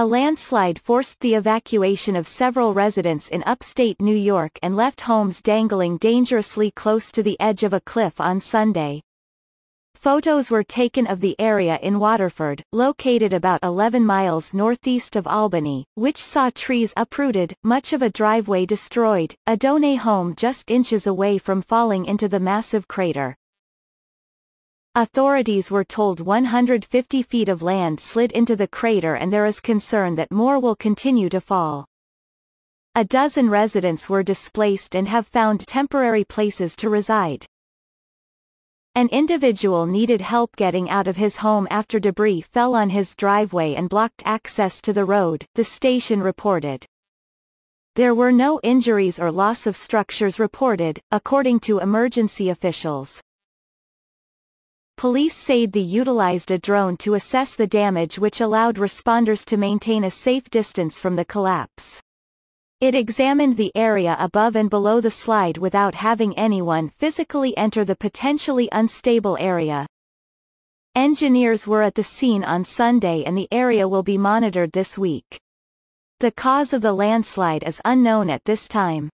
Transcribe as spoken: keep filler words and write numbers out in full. A landslide forced the evacuation of several residents in upstate New York and left homes dangling dangerously close to the edge of a cliff on Sunday. Photos were taken of the area in Waterford, located about eleven miles northeast of Albany, which saw trees uprooted, much of a driveway destroyed, a donor home just inches away from falling into the massive crater. Authorities were told one hundred fifty feet of land slid into the crater, and there is concern that more will continue to fall. A dozen residents were displaced and have found temporary places to reside. An individual needed help getting out of his home after debris fell on his driveway and blocked access to the road, the station reported. There were no injuries or loss of structures reported, according to emergency officials. Police said they utilized a drone to assess the damage, which allowed responders to maintain a safe distance from the collapse. It examined the area above and below the slide without having anyone physically enter the potentially unstable area. Engineers were at the scene on Sunday, and the area will be monitored this week. The cause of the landslide is unknown at this time.